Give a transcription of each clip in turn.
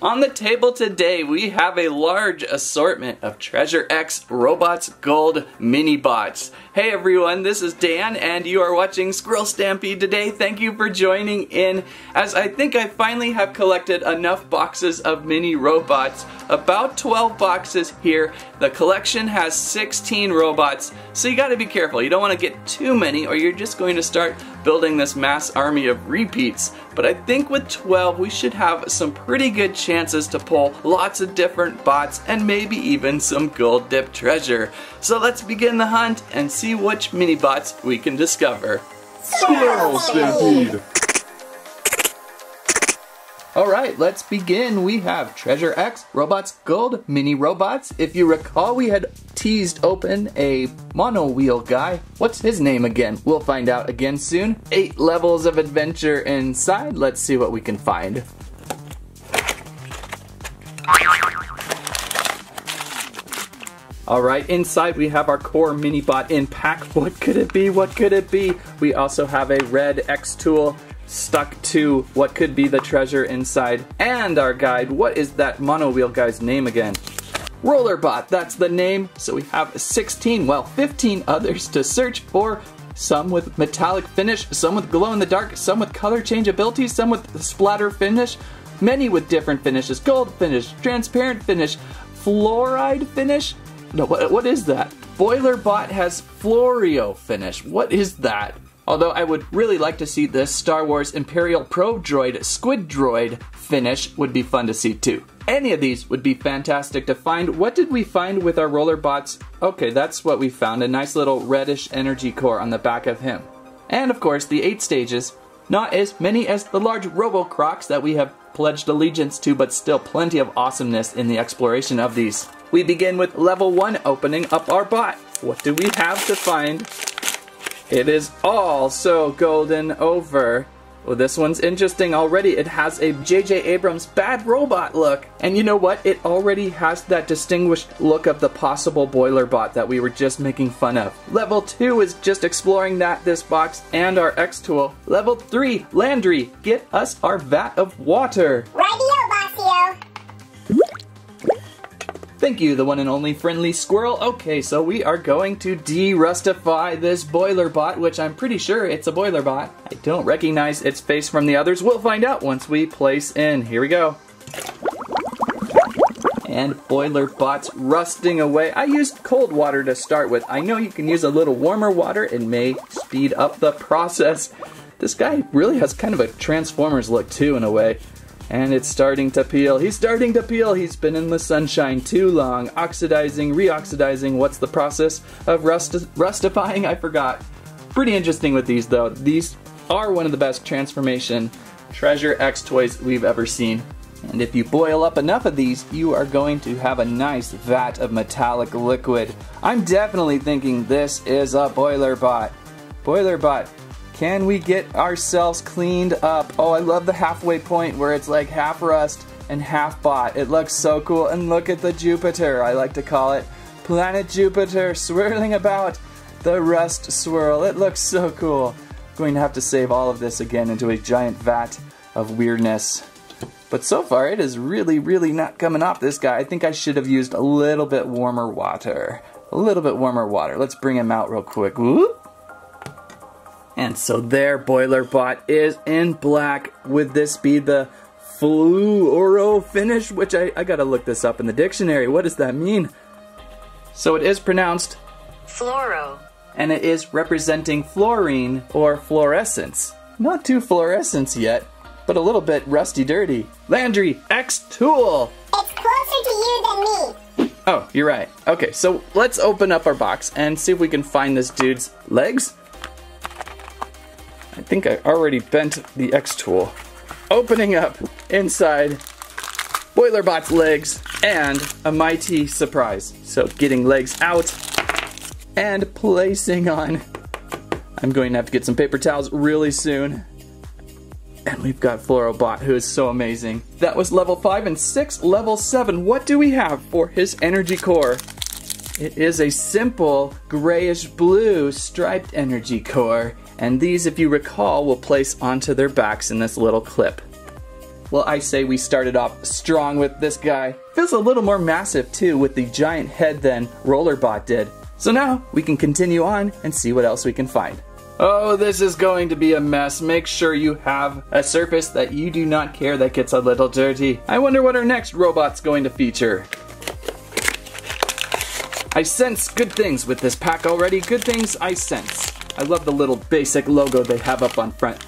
On the table today, we have a large assortment of Treasure X Robots Gold Mini Bots. Hey everyone, this is Dan, and you are watching Squirrel Stampede today. Thank you for joining in, as I think I finally have collected enough boxes of mini robots. About 12 boxes here. The collection has 16 robots, so you gotta be careful. You don't wanna get too many, or you're just going to start building this mass army of repeats. But I think with 12, we should have some pretty good chances to pull lots of different bots and maybe even some gold dip treasure. So let's begin the hunt and see which mini bots we can discover. Squirrel Stampede! Alright, let's begin. We have Treasure X Robots Gold Mini Robots. If you recall, we had teased open a mono wheel guy. What's his name again? We'll find out again soon. 8 levels of adventure inside. Let's see what we can find. All right, inside we have our core mini bot in pack. What could it be? What could it be? We also have a red X tool stuck to what could be the treasure inside, and our guide. What is that mono wheel guy's name again? Rollerbot, that's the name. So we have 16, well, 15 others to search for. Some with metallic finish, some with glow in the dark, some with color changeability, some with splatter finish, many with different finishes, gold finish, transparent finish, fluoride finish. No, what is that? Boilerbot has Florio finish. What is that? Although I would really like to see this Star Wars Imperial Probe Droid Squid Droid finish would be fun to see too. Any of these would be fantastic to find. What did we find with our Rollerbots? Okay, that's what we found, a nice little reddish energy core on the back of him. And of course, the 8 stages. Not as many as the large Robo Crocs that we have pledged allegiance to, but still plenty of awesomeness in the exploration of these. We begin with level 1, opening up our bot. What do we have to find? It is all so golden over. Well, this one's interesting already. It has a J.J. Abrams bad robot look. And you know what? It already has that distinguished look of the possible Boilerbot that we were just making fun of. Level 2 is just exploring this box and our X tool. Level 3, Landry, get us our vat of water. Thank you, the one and only friendly squirrel. Okay, so we are going to de-rustify this Boilerbot, which I'm pretty sure it's a Boilerbot. I don't recognize its face from the others. We'll find out once we place in. Here we go. And Boilerbot's rusting away. I used cold water to start with. I know you can use a little warmer water. It may speed up the process. This guy really has kind of a Transformers look too, in a way. And it's starting to peel. He's starting to peel. He's been in the sunshine too long. Oxidizing, reoxidizing. What's the process of rustifying? I forgot. Pretty interesting with these though. These are one of the best transformation Treasure X toys we've ever seen. And if you boil up enough of these, you are going to have a nice vat of metallic liquid. I'm definitely thinking this is a Boilerbot. Boilerbot, can we get ourselves cleaned up? Oh, I love the halfway point where it's like half rust and half bot. It looks so cool. And look at the Jupiter, I like to call it. Planet Jupiter swirling about the rust swirl. It looks so cool. I'm going to have to save all of this again into a giant vat of weirdness. But so far it is really, really not coming off this guy. I think I should have used a little bit warmer water. A little bit warmer water. Let's bring him out real quick. Whoop. And so their Boilerbot is in black. Would this be the Fluoro finish? Which I gotta look this up in the dictionary. What does that mean? So it is pronounced Fluoro. And it is representing fluorine or fluorescence. Not too fluorescence yet, but a little bit rusty dirty. Landry, X-Tool! It's closer to you than me. Oh, you're right. Okay, so let's open up our box and see if we can find this dude's legs. I think I already bent the X tool. Opening up inside Boilerbot's legs and a mighty surprise. So getting legs out and placing on. I'm going to have to get some paper towels really soon. And we've got Florobot, who is so amazing. That was level 5 and 6, level 7. What do we have for his energy core? It is a simple grayish blue striped energy core. And these, if you recall, will place onto their backs in this little clip. Well, I say we started off strong with this guy. Feels a little more massive too with the giant head than Rollerbot did. So now we can continue on and see what else we can find. Oh, this is going to be a mess. Make sure you have a surface that you do not care that gets a little dirty. I wonder what our next robot's going to feature. I sense good things with this pack already. Good things I sense. I love the little basic logo they have up on front.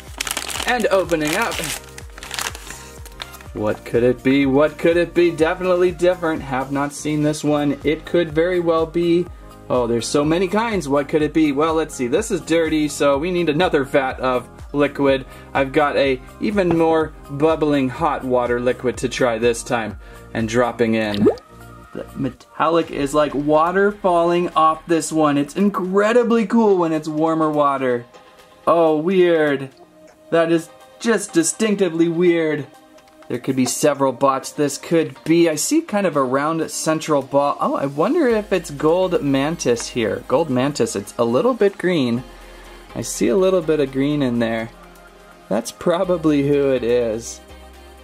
And opening up. What could it be? What could it be? Definitely different. Have not seen this one. It could very well be... Oh, there's so many kinds. What could it be? Well, let's see. This is dirty, so we need another vat of liquid. I've got a even more bubbling hot water liquid to try this time. And dropping in. The metallic is like water falling off this one. It's incredibly cool when it's warmer water. Oh, weird. That is just distinctively weird. There could be several bots. This could be, I see kind of a round central ball. Oh, I wonder if it's Gold Mantis here. Gold Mantis, it's a little bit green. I see a little bit of green in there. That's probably who it is.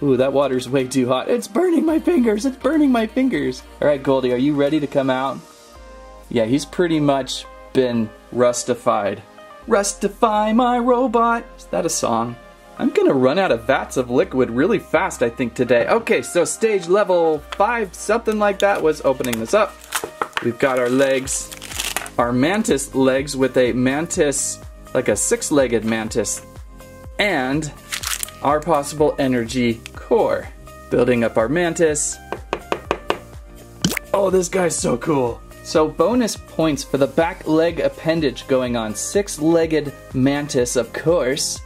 Ooh, that water's way too hot. It's burning my fingers, it's burning my fingers. All right, Goldie, are you ready to come out? Yeah, he's pretty much been rustified. Rustify my robot. Is that a song? I'm gonna run out of vats of liquid really fast, I think, today. Okay, so stage level 5, something like that, was opening this up. We've got our legs, our mantis legs with a mantis, like a 6-legged mantis, and our possible energy core. Building up our mantis. Oh, this guy's so cool. So bonus points for the back leg appendage going on. 6-legged mantis, of course.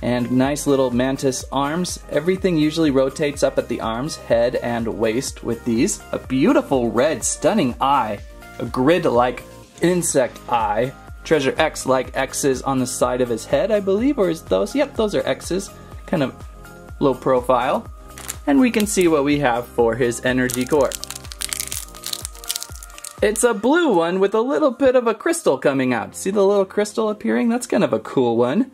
And nice little mantis arms. Everything usually rotates up at the arms, head, and waist with these. A beautiful red, stunning eye. A grid-like insect eye. Treasure X-like X's on the side of his head, I believe, or is those? Yep, those are X's. Kind of low profile. And we can see what we have for his energy core. It's a blue one with a little bit of a crystal coming out. See the little crystal appearing? That's kind of a cool one.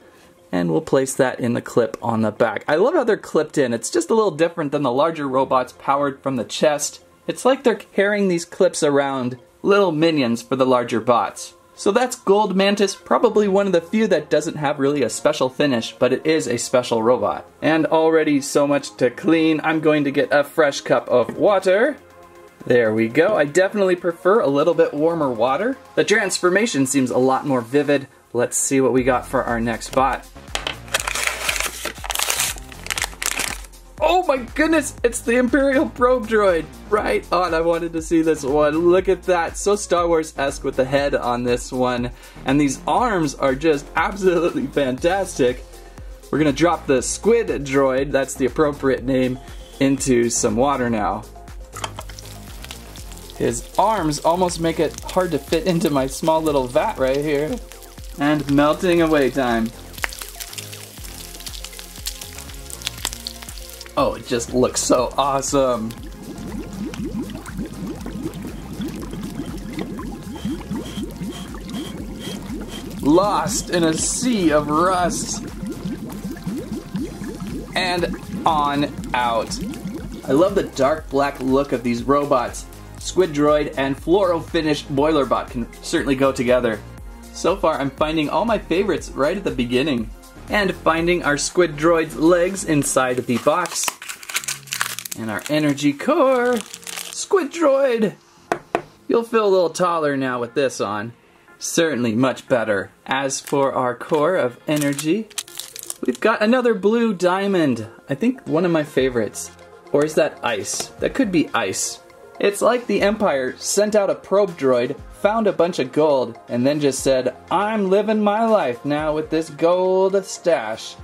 And we'll place that in the clip on the back. I love how they're clipped in. It's just a little different than the larger robots powered from the chest. It's like they're carrying these clips around, little minions for the larger bots. So that's Gold Mantis, probably one of the few that doesn't have really a special finish, but it is a special robot. And already so much to clean. I'm going to get a fresh cup of water. There we go. I definitely prefer a little bit warmer water. The transformation seems a lot more vivid. Let's see what we got for our next bot. Oh my goodness, it's the Imperial Probe Droid. Right on, I wanted to see this one. Look at that, so Star Wars-esque with the head on this one. And these arms are just absolutely fantastic. We're gonna drop the Squid Droid, that's the appropriate name, into some water now. His arms almost make it hard to fit into my small little vat right here. And melting away time. Oh, it just looks so awesome. Lost in a sea of rust. And on out. I love the dark black look of these robots. Squid Droid and fluoro-finished Boilerbot can certainly go together. So far, I'm finding all my favorites right at the beginning. And finding our Squid Droid's legs inside the box. And our energy core. Squid Droid! You'll feel a little taller now with this on. Certainly much better. As for our core of energy, we've got another blue diamond. I think one of my favorites. Or is that ice? That could be ice. It's like the Empire sent out a probe droid, found a bunch of gold, and then just said, I'm living my life now with this gold stash.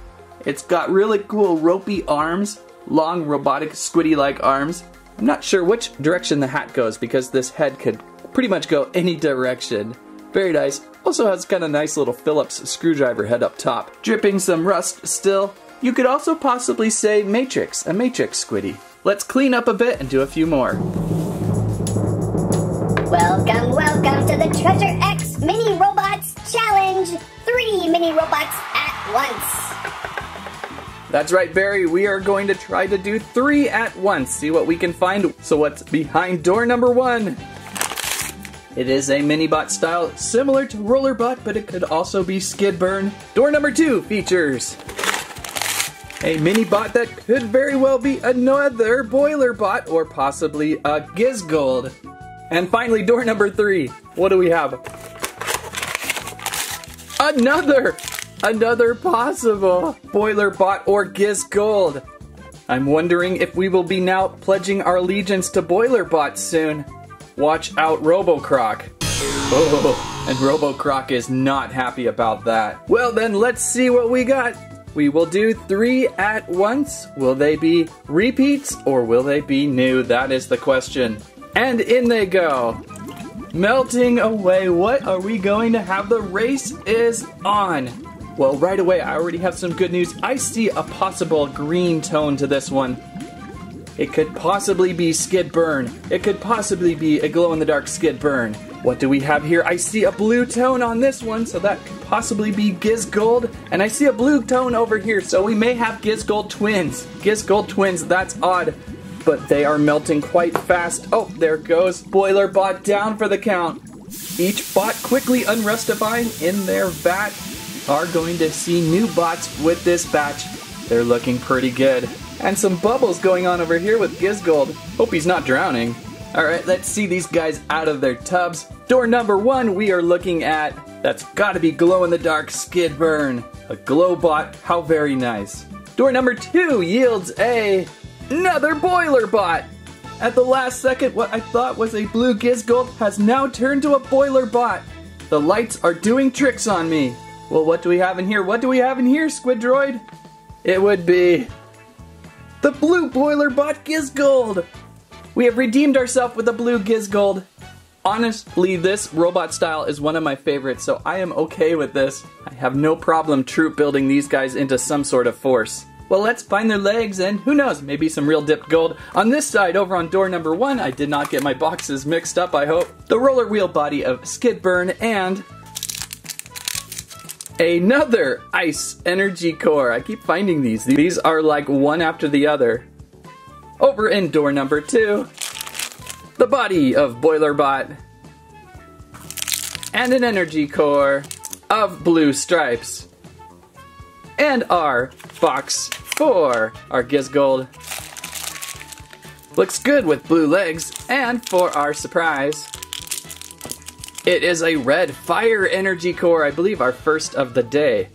It's got really cool ropey arms, long robotic squiddy-like arms. I'm not sure which direction the hat goes because this head could pretty much go any direction. Very nice. Also has kind of nice little Phillips screwdriver head up top. Dripping some rust still. You could also possibly say Matrix, a Matrix squiddy. Let's clean up a bit and do a few more. Welcome, welcome to the Treasure X Mini Robots Challenge! 3 mini robots at once! That's right, Barry, we are going to try to do three at once, see what we can find. So what's behind door number one? It is a mini-bot style similar to Rollerbot, but it could also be Skid Burn. Door number two features a mini-bot that could very well be another Boilerbot or possibly a Gizgold. And finally, door number three, what do we have? Another possible Boilerbot or Gizgold. I'm wondering if we will be now pledging our allegiance to Boilerbot soon. Watch out, Robo Croc. Oh, and Robo Croc is not happy about that. Well then, let's see what we got. We will do three at once. Will they be repeats or will they be new? That is the question. And in they go. Melting away, what are we going to have? The race is on. Well, right away, I already have some good news. I see a possible green tone to this one. It could possibly be Skid Burn. It could possibly be a glow-in-the-dark Skid Burn. What do we have here? I see a blue tone on this one, so that could possibly be Gizgold. And I see a blue tone over here, so we may have Gizgold twins. Gizgold twins, that's odd. But they are melting quite fast. Oh, there goes Boilerbot down for the count. Each bot quickly unrustifying in their vat. Are going to see new bots with this batch. They're looking pretty good. And some bubbles going on over here with Gizgold. Hope he's not drowning. All right, let's see these guys out of their tubs. Door number one we are looking at. That's gotta be glow-in-the-dark Skid Burn. A glow bot, how very nice. Door number two yields another Boilerbot! At the last second, what I thought was a blue Gizgold has now turned to a Boilerbot. The lights are doing tricks on me. Well, what do we have in here? What do we have in here, Squid Droid? It would be the blue Boilerbot Gizgold! We have redeemed ourselves with a blue Gizgold. Honestly, this robot style is one of my favorites, so I am okay with this. I have no problem troop building these guys into some sort of force. Well, let's find their legs and who knows, maybe some real dipped gold. On this side, over on door number one, I did not get my boxes mixed up, I hope. The roller wheel body of Skid Burn and another ice energy core. I keep finding these. These are like one after the other. Over in door number two, the body of Boilerbot and an energy core of blue stripes. And our box for our Gizgold. Looks good with blue legs, and for our surprise, it is a red fire energy core, I believe our first of the day.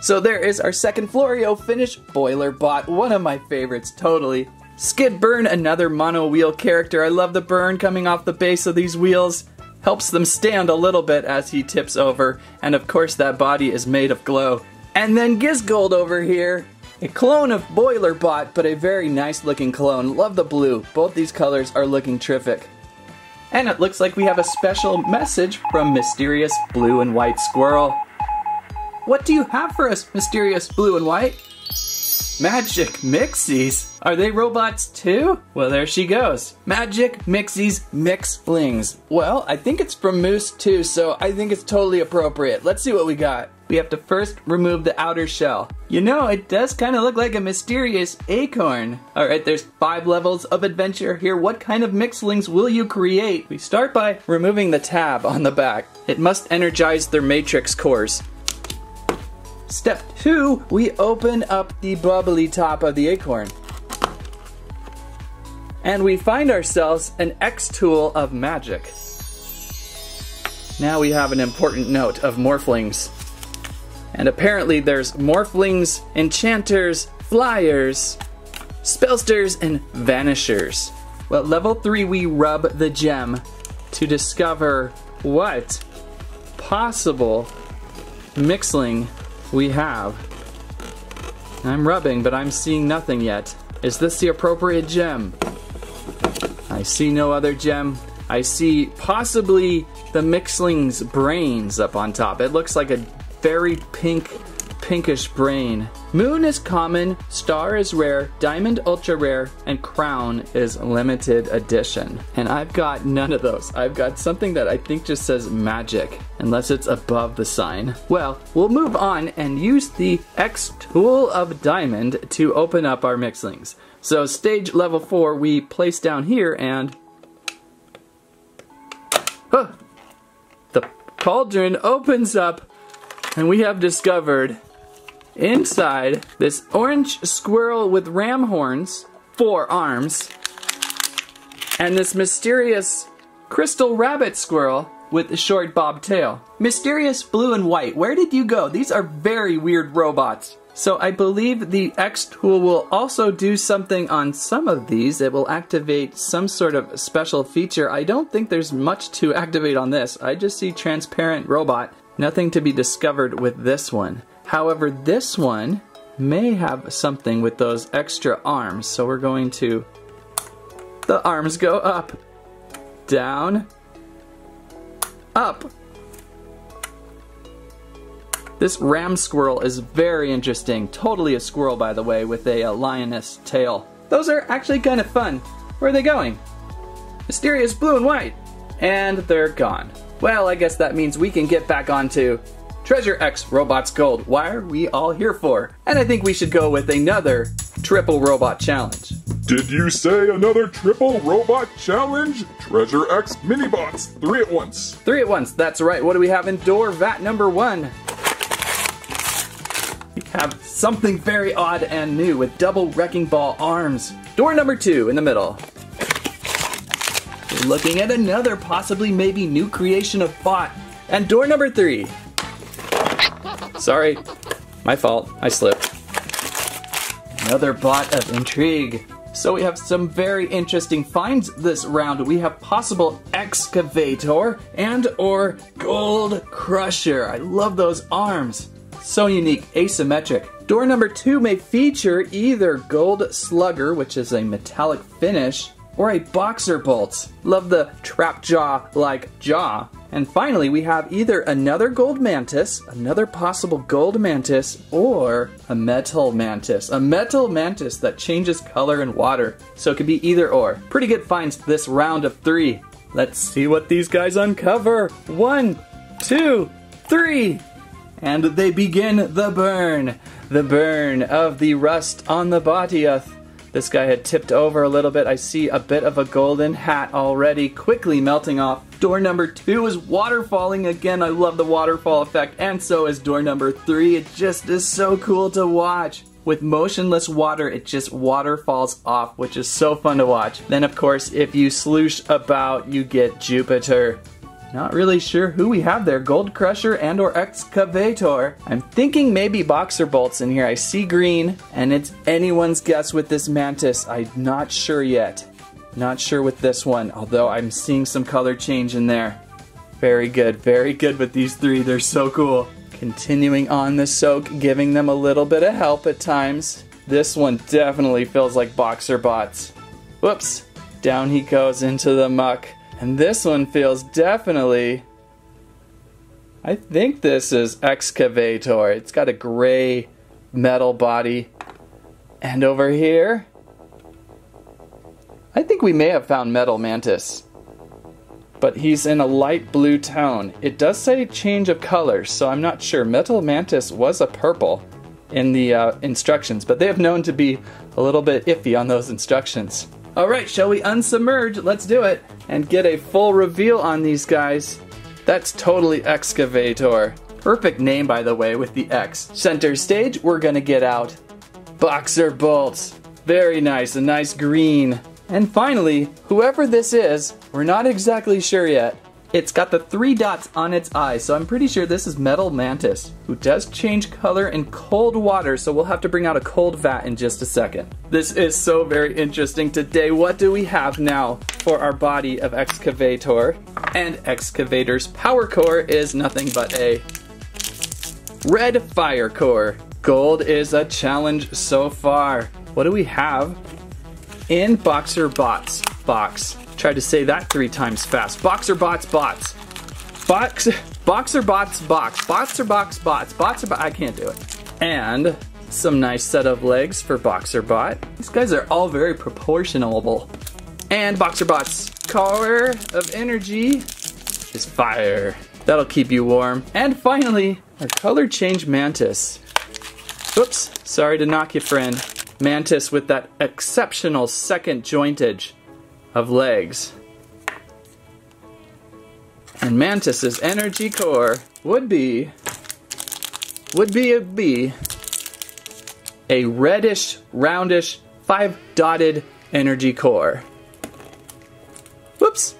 So there is our second Florio finish, Boilerbot, one of my favorites, totally. Skid Burn, another mono wheel character. I love the burn coming off the base of these wheels. Helps them stand a little bit as he tips over, and of course that body is made of glow. And then Gizgold over here, a clone of Boilerbot, but a very nice looking clone. Love the blue. Both these colors are looking terrific. And it looks like we have a special message from Mysterious Blue and White Squirrel. What do you have for us, Mysterious Blue and White? Magic Mixies? Are they robots too? Well, there she goes. Magic Mixies, Mix Flings. Well, I think it's from Moose too, so I think it's totally appropriate. Let's see what we got. We have to first remove the outer shell. You know, it does kind of look like a mysterious acorn. All right, there's 5 levels of adventure here. What kind of mixlings will you create? We start by removing the tab on the back. It must energize their matrix cores. Step 2, we open up the bubbly top of the acorn. And we find ourselves an X tool of magic. Now we have an important note of Morphlings. And apparently there's Morphlings, Enchanters, Flyers, Spellsters, and Vanishers. Well, level 3, we rub the gem to discover what possible mixling we have. I'm rubbing, but I'm seeing nothing yet. Is this the appropriate gem? I see no other gem. I see possibly the mixling's brains up on top. It looks like a very pink pinkish brain. Moon is common, Star is rare, Diamond ultra rare, and Crown is limited edition. And I've got none of those. I've got something that I think just says magic, unless it's above the sign. Well, we'll move on and use the X tool of Diamond to open up our Mixlings. So stage level 4 we place down here and... oh, the cauldron opens up and we have discovered inside this orange squirrel with ram horns, 4 arms, and this mysterious crystal rabbit squirrel with a short bob tail. Mysterious blue and white, where did you go? These are very weird robots. So I believe the X tool will also do something on some of these. It will activate some sort of special feature. I don't think there's much to activate on this. I just see transparent robot. Nothing to be discovered with this one. However, this one may have something with those extra arms. So we're going to... the arms go up, down, up. This ram squirrel is very interesting. Totally a squirrel, by the way, with a lioness tail. Those are actually kind of fun. Where are they going? Mysterious blue and white. And they're gone. Well, I guess that means we can get back onto Treasure X Robots Gold. Why are we all here for? And I think we should go with another triple robot challenge. Did you say another triple robot challenge? Treasure X mini bots, 3 at once. 3 at once, that's right. What do we have in door vat number 1? We have something very odd and new with double wrecking ball arms. Door number 2 in the middle. We're looking at another possibly maybe new creation of bot. And door number 3. Sorry, my fault, I slipped. Another bot of intrigue. So we have some very interesting finds this round. We have possible Excavator and or Gold Crusher. I love those arms. So unique, asymmetric. Door number 2 may feature either Gold Slugger, which is a metallic finish, or a Boxer Bolt. Love the trap jaw-like jaw. And finally, we have either another Gold Mantis, another possible Gold Mantis, or a Metal Mantis. A Metal Mantis that changes color in water. So it could be either or. Pretty good finds this round of 3. Let's see what these guys uncover. 1, 2, 3. And they begin the burn. The burn of the rust on the Botiath. This guy had tipped over a little bit. I see a bit of a golden hat already quickly melting off. Door number 2 is waterfalling again. I love the waterfall effect. And so is door number 3. It just is so cool to watch. With motionless water, it just waterfalls off, which is so fun to watch. Then of course, if you sloosh about, you get Jupiter. Not really sure who we have there, Gold Crusher and or Excavator. I'm thinking maybe Boxer Bolts in here. I see green, and it's anyone's guess with this Mantis. I'm not sure yet. Not sure with this one, although I'm seeing some color change in there. Very good with these 3. They're so cool. Continuing on the soak, giving them a little bit of help at times. This one definitely feels like Boxer Bots. Whoops, down he goes into the muck. And this one feels definitely, I think this is Excavator. It's got a gray metal body. And over here, I think we may have found Metal Mantis. But he's in a light blue tone. It does say change of color, so I'm not sure. Metal Mantis was a purple in the instructions, but they have known to be a little bit iffy on those instructions. All right, shall we unsubmerge? Let's do it and get a full reveal on these guys. That's totally Excavator. Perfect name, by the way, with the X. Center stage, we're gonna get out Boxer Bolts. Very nice, a nice green. And finally, whoever this is, we're not exactly sure yet. It's got the 3 dots on its eye, so I'm pretty sure this is Metal Mantis, who does change color in cold water, so we'll have to bring out a cold vat in just a second. This is so very interesting today. What do we have now for our body of Excavator? And Excavator's power core is nothing but a red fire core. Gold is a challenge so far. What do we have in Boxer Bots box? Tried to say that 3 times fast. Boxer Bots Bots. Boxer Bots Box. Boxer Bots Bots. I can't do it. and some nice set of legs for Boxer Bot. These guys are all very proportionable. And Boxer Bot's collar of energy is fire. That'll keep you warm. And finally, our color change Mantis. Whoops, sorry to knock you, friend. Mantis with that exceptional second jointage of legs. And Mantis's energy core would be a reddish, roundish, 5 dotted energy core. Whoops!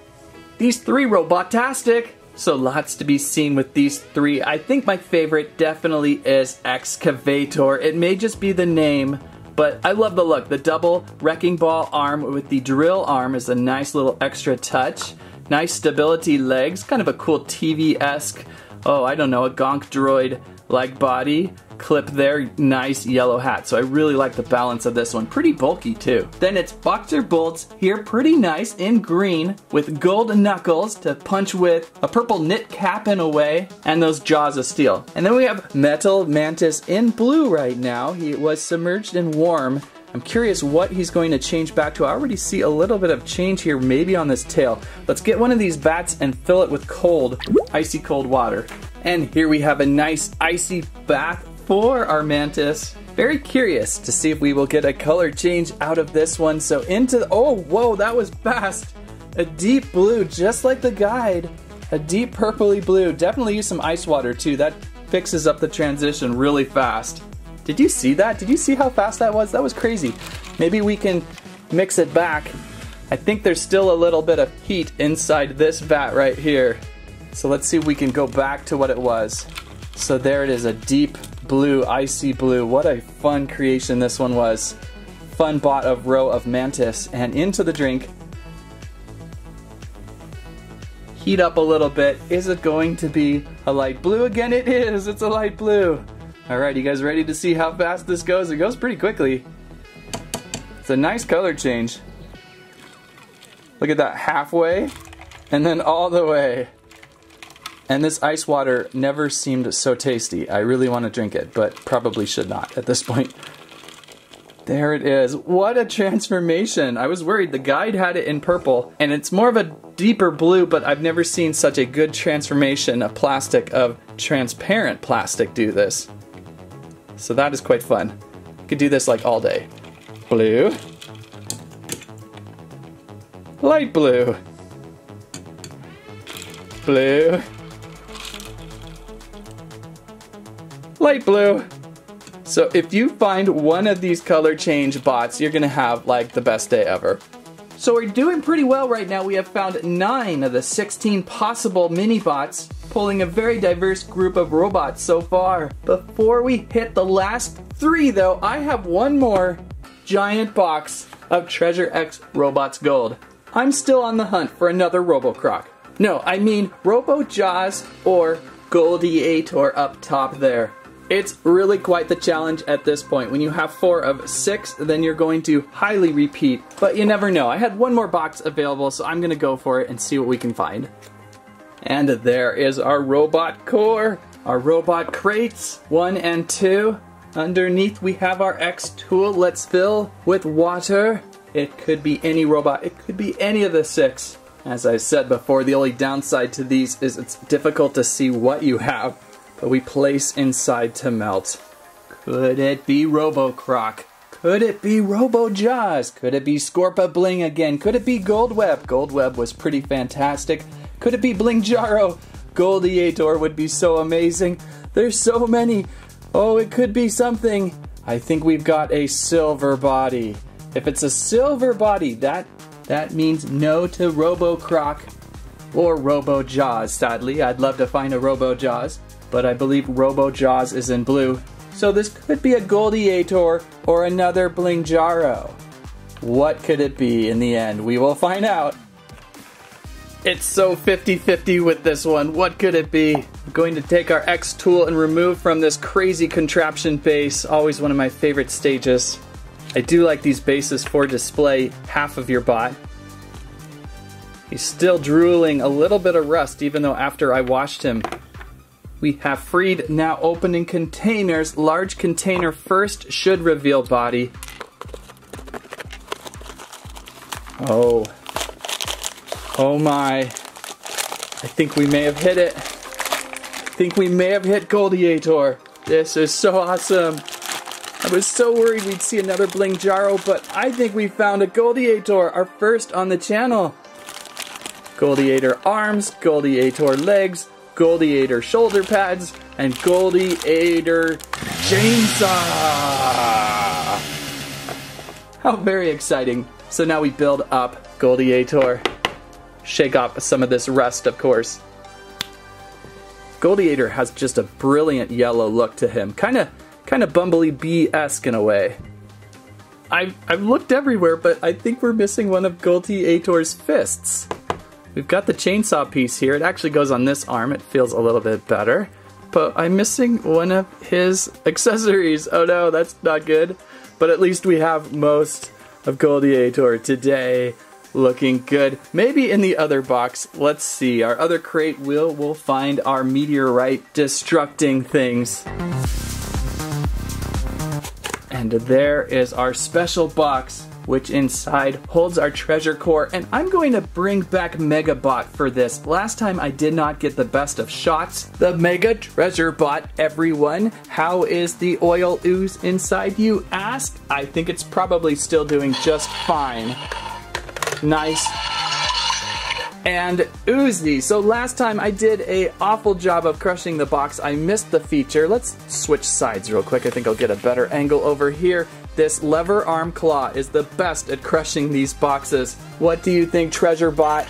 These 3 robotastic! So lots to be seen with these 3. I think my favorite definitely is Excavator. It may just be the name, but I love the look. The double wrecking ball arm with the drill arm is a nice little extra touch. Nice stability legs, kind of a cool TV-esque, oh, I don't know, a Gonk Droid-like body. Clip there, nice yellow hat. So I really like the balance of this one. Pretty bulky too. Then it's Boxer Bolts here, pretty nice in green with gold knuckles to punch with, a purple knit cap in a way, and those jaws of steel. And then we have Metal Mantis in blue right now. He was submerged in warm. I'm curious what he's going to change back to. I already see a little bit of change here, maybe on this tail. Let's get one of these bats and fill it with cold, icy cold water. And here we have a nice icy bath for our Mantis. Very curious to see if we will get a color change out of this one. So oh, whoa, that was fast. A deep blue, just like the guide. A deep purpley blue. Definitely use some ice water too. That fixes up the transition really fast. Did you see that? Did you see how fast that was? That was crazy. Maybe we can mix it back. I think there's still a little bit of heat inside this vat right here. So let's see if we can go back to what it was. So there it is, a deep blue, icy blue. What a fun creation this one was. Fun bot of row of Mantis, and into the drink. Heat up a little bit. Is it going to be a light blue again? It is, it's a light blue. All right, you guys ready to see how fast this goes? It goes pretty quickly. It's a nice color change. Look at that, halfway and then all the way. And this ice water never seemed so tasty. I really want to drink it, but probably should not at this point. There it is. What a transformation. I was worried. The guide had it in purple, and it's more of a deeper blue, but I've never seen such a good transformation of plastic, of transparent plastic, do this. So that is quite fun. You could do this like all day. Blue. Light blue. Blue. Light blue. So if you find one of these color change bots, you're gonna have like the best day ever. So we're doing pretty well right now. We have found 9 of the 16 possible mini bots, pulling a very diverse group of robots so far. Before we hit the last 3 though, I have one more giant box of Treasure X Robots Gold. I'm still on the hunt for another Robo Croc. No, I mean Robo Jaws or Goldiator up top there. It's really quite the challenge at this point. When you have 4 of 6, then you're going to highly repeat, but you never know. I had one more box available, so I'm gonna go for it and see what we can find. And there is our robot core, our robot crates, 1 and 2. Underneath we have our X tool. Let's fill with water. It could be any robot, it could be any of the 6. As I said before, the only downside to these is it's difficult to see what you have. But we place inside to melt. Could it be Robo Croc? Could it be Robo Jaws? Could it be Scorpa Bling again? Could it be Goldweb? Goldweb was pretty fantastic. Could it be Blingjaro? Goldiator would be so amazing. There's so many. Oh, it could be something. I think we've got a silver body. If it's a silver body, that means no to Robo Croc or Robo Jaws. Sadly, I'd love to find a Robo Jaws, but I believe Robo Jaws is in blue. So this could be a Goldiator or another Blingjaro. What could it be in the end? We will find out. It's so 50-50 with this one. What could it be? I'm going to take our X tool and remove from this crazy contraption base. Always one of my favorite stages. I do like these bases for display half of your bot. He's still drooling a little bit of rust, even though after I washed him, We have freed, now opening containers. Large container first should reveal body. Oh. Oh my. I think we may have hit it. I think we may have hit Goldiator. This is so awesome. I was so worried we'd see another Blingjaro, but I think we found a Goldiator, our first on the channel. Goldiator arms, Goldiator legs, Goldiator shoulder pads, and Goldiator chainsaw! How very exciting. So now we build up Goldiator. Shake off some of this rust, of course. Goldiator has just a brilliant yellow look to him. Kind of Bumblebee-esque in a way. I've looked everywhere, but I think we're missing one of Goldiator's fists. We've got the chainsaw piece here. It actually goes on this arm. It feels a little bit better. But I'm missing one of his accessories. Oh no, that's not good. But at least we have most of Goldiator today. Looking good. Maybe in the other box, let's see. Our other crate we'll find our meteorite destructing things. And there is our special box, which inside holds our treasure core, and I'm going to bring back Megabot for this. Last time I did not get the best of shots. The Mega Treasure Bot, everyone. How is the oil ooze inside, you ask? I think it's probably still doing just fine. Nice. And oozy. So last time I did an awful job of crushing the box. I missed the feature. Let's switch sides real quick. I think I'll get a better angle over here. This lever arm claw is the best at crushing these boxes. What do you think, Treasure Bot?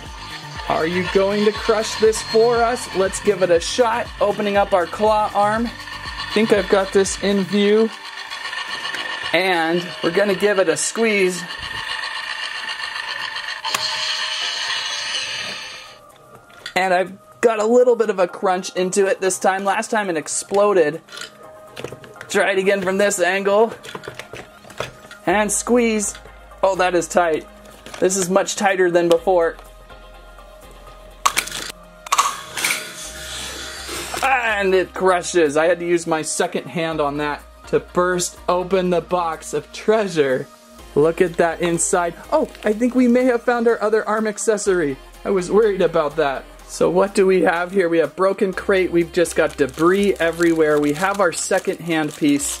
Are you going to crush this for us? Let's give it a shot. Opening up our claw arm. I think I've got this in view. And we're gonna give it a squeeze. And I've got a little bit of a crunch into it this time. Last time it exploded. Try it again from this angle. And squeeze. Oh, that is tight. This is much tighter than before. And it crushes. I had to use my second hand on that to burst open the box of treasure. Look at that inside. Oh, I think we may have found our other arm accessory. I was worried about that. So what do we have here? We have broken crate, we've just got debris everywhere. We have our second hand piece,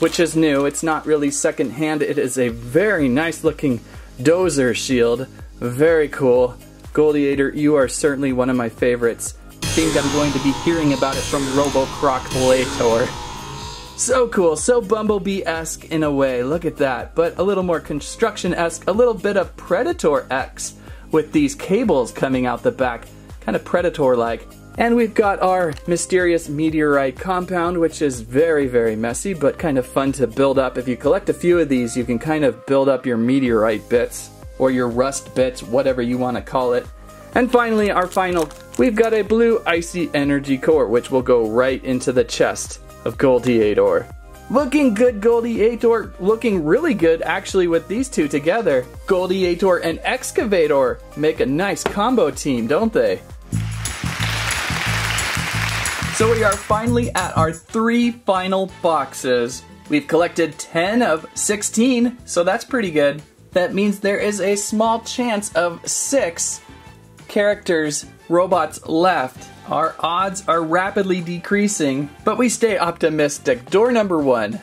which is new. It's not really second hand, it is a very nice looking dozer shield. Very cool. Goldiator, you are certainly one of my favorites. I think I'm going to be hearing about it from Robo Croc later. So cool, so Bumblebee-esque in a way, look at that. But a little more construction-esque, a little bit of Predator-esque with these cables coming out the back, kind of Predator-like. And we've got our mysterious meteorite compound, which is very, very messy, but kind of fun to build up. If you collect a few of these, you can kind of build up your meteorite bits, or your rust bits, whatever you want to call it. And finally, our final, we've got a blue icy energy core, which will go right into the chest of Goldiator. Looking good, Goldiator. Looking really good, actually, with these two together. Goldiator and Excavator make a nice combo team, don't they? So we are finally at our three final boxes. We've collected 10 of 16, so that's pretty good. That means there is a small chance of 6 characters, robots left. Our odds are rapidly decreasing, but we stay optimistic. Door number 1.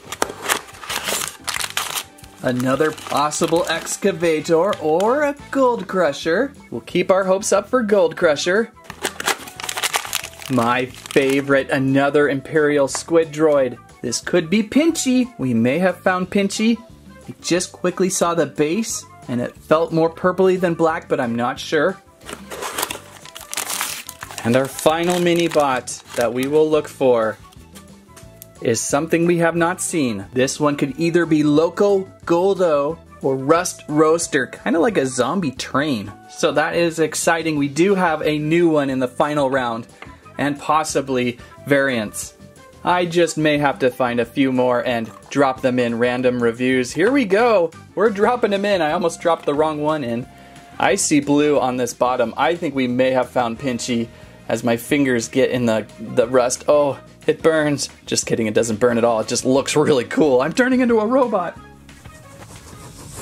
Another possible Excavator or a Gold Crusher. We'll keep our hopes up for Gold Crusher. My favorite, another Imperial Squid Droid. This could be Pinchy. We may have found Pinchy. I just quickly saw the base and it felt more purpley than black, but I'm not sure. And our final mini bot that we will look for is something we have not seen. This one could either be Loco Goldo or Rust Roaster, kind of like a zombie train. So that is exciting. We do have a new one in the final round and possibly variants. I just may have to find a few more and drop them in random reviews. Here we go. We're dropping them in. I almost dropped the wrong one in. I see blue on this bottom. I think we may have found Pinchy. as my fingers get in the rust. Oh, it burns. Just kidding, it doesn't burn at all. It just looks really cool. I'm turning into a robot.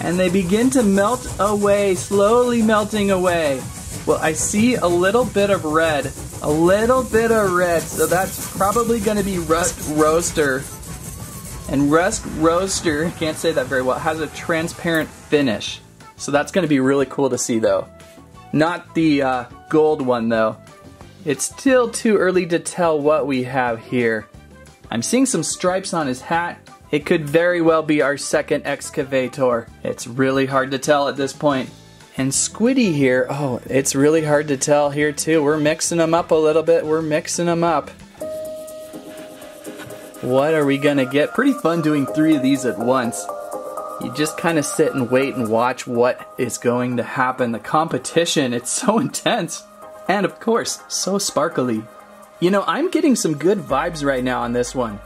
And they begin to melt away, slowly melting away. Well, I see a little bit of red. A little bit of red, so that's probably going to be Rusty Roaster. And Rusty Roaster, can't say that very well, has a transparent finish. So that's going to be really cool to see, though. Not the gold one, though. It's still too early to tell what we have here. I'm seeing some stripes on his hat. It could very well be our second Excavator. It's really hard to tell at this point. And Squiddy here, oh, it's really hard to tell here too. We're mixing them up a little bit. We're mixing them up. What are we gonna get? Pretty fun doing three of these at once. You just kind of sit and wait and watch what is going to happen. The competition, it's so intense. And of course, so sparkly. You know, I'm getting some good vibes right now on this one.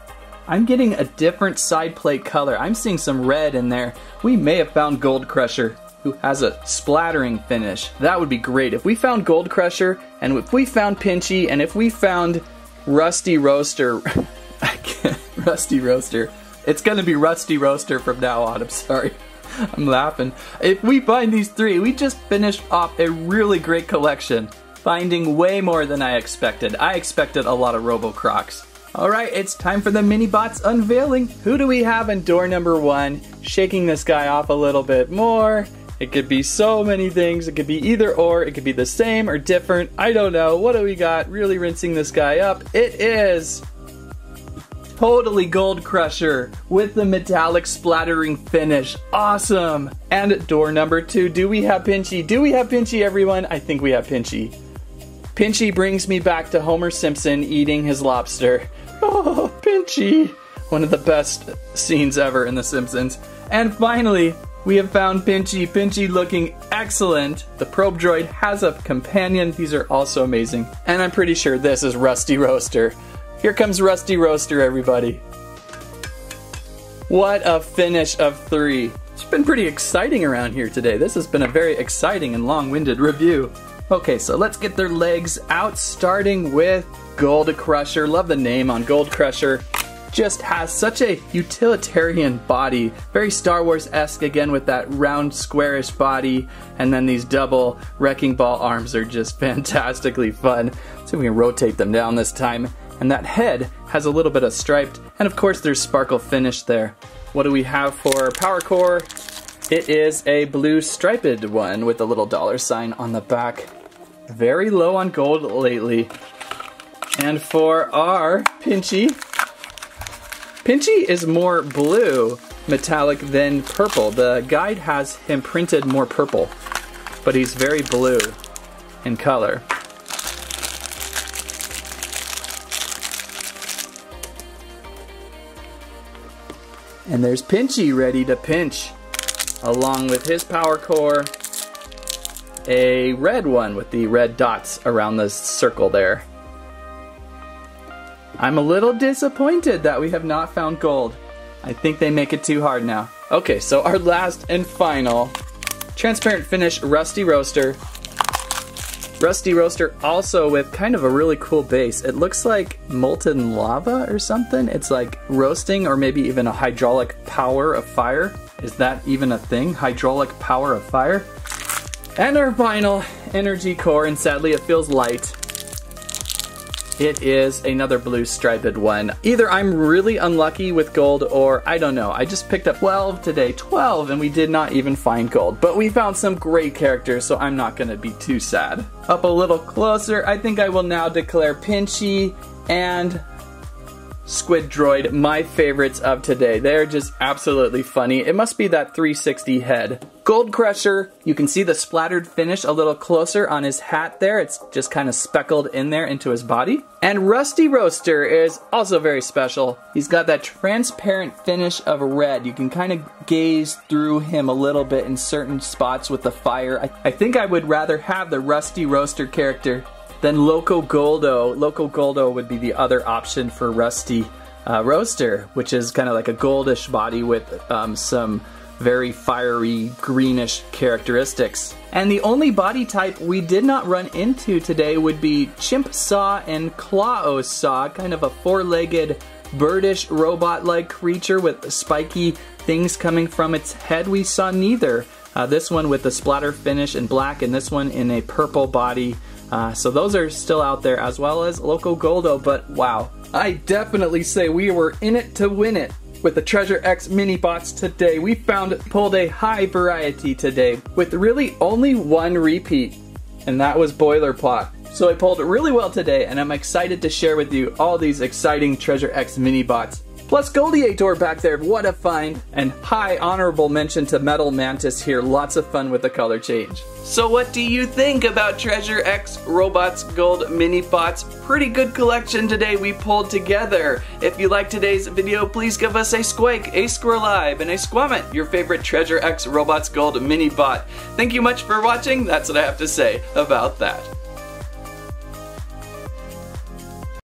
I'm getting a different side plate color. I'm seeing some red in there. We may have found Gold Crusher, who has a splattering finish. That would be great. If we found Gold Crusher, and if we found Pinchy, and if we found Rusty Roaster, I can't, Rusty Roaster. It's gonna be Rusty Roaster from now on, I'm sorry. I'm laughing. If we find these three, we just finished off a really great collection, finding way more than I expected. I expected a lot of Robo Crocs. All right, it's time for the mini bots unveiling. Who do we have in door number one? Shaking this guy off a little bit more. It could be so many things. It could be either or. It could be the same or different. I don't know. What do we got? Really rinsing this guy up. It is totally Gold Crusher with the metallic splattering finish. Awesome. And at door number two, do we have Pinchy? Do we have Pinchy, everyone? I think we have Pinchy. Pinchy brings me back to Homer Simpson eating his lobster. Oh, Pinchy. One of the best scenes ever in The Simpsons. And finally, we have found Pinchy. Pinchy looking excellent. The probe droid has a companion. These are also amazing. And I'm pretty sure this is Rusty Roaster. Here comes Rusty Roaster, everybody. What a finish of three. It's been pretty exciting around here today. This has been a very exciting and long-winded review. Okay, so let's get their legs out, starting with Gold Crusher. Love the name on Gold Crusher. Just has such a utilitarian body, very Star Wars-esque again with that round squarish body, and then these double wrecking ball arms are just fantastically fun. Let's see if we can rotate them down this time. And that head has a little bit of striped, and of course there's sparkle finish there. What do we have for Power Core? It is a blue striped one with a little dollar sign on the back. Very low on gold lately. And for our Pinchy, Pinchy is more blue metallic than purple. The guide has him printed more purple, but he's very blue in color. And there's Pinchy ready to pinch, along with his power core, a red one with the red dots around the circle there. I'm a little disappointed that we have not found gold. I think they make it too hard now. Okay, so our last and final transparent finish, Rusty Roaster. Rusty Roaster also with kind of a really cool base. It looks like molten lava or something. It's like roasting or maybe even a hydraulic power of fire. Is that even a thing? Hydraulic power of fire? And our final energy core, and sadly it feels light. It is another blue striped one. Either I'm really unlucky with gold or I don't know. I just picked up 12 today, 12, and we did not even find gold. But we found some great characters, so I'm not gonna be too sad. Up a little closer, I think I will now declare Pinchy and Squid Droid my favorites of today. They're just absolutely funny. It must be that 360 head. Gold Crusher, you can see the splattered finish a little closer on his hat there. It's just kind of speckled in there into his body. And Rusty Roaster is also very special. He's got that transparent finish of red. You can kind of gaze through him a little bit in certain spots with the fire. I think I would rather have the Rusty Roaster character than Loco Goldo. Loco Goldo would be the other option for Rusty Roaster, which is kind of like a goldish body with some very fiery, greenish characteristics. And the only body type we did not run into today would be Chimp Saw and Claw-O-Saw, kind of a four-legged, birdish, robot-like creature with spiky things coming from its head. We saw neither. This one with the splatter finish in black, and this one in a purple body. So those are still out there, as well as Loco Goldo, but wow. I definitely say we were in it to win it with the Treasure X mini bots today. We pulled a high variety today with really only one repeat, and that was Boilerbot. So I pulled really well today, and I'm excited to share with you all these exciting Treasure X mini bots. Plus Goldiator back there, what a find. And high honorable mention to Metal Mantis here, lots of fun with the color change. So what do you think about Treasure X Robots Gold Mini Bots? Pretty good collection today we pulled together. If you liked today's video, please give us a squake, a squirrelive, and a squammet, your favorite Treasure X Robots Gold Mini Bot. Thank you much for watching, that's what I have to say about that.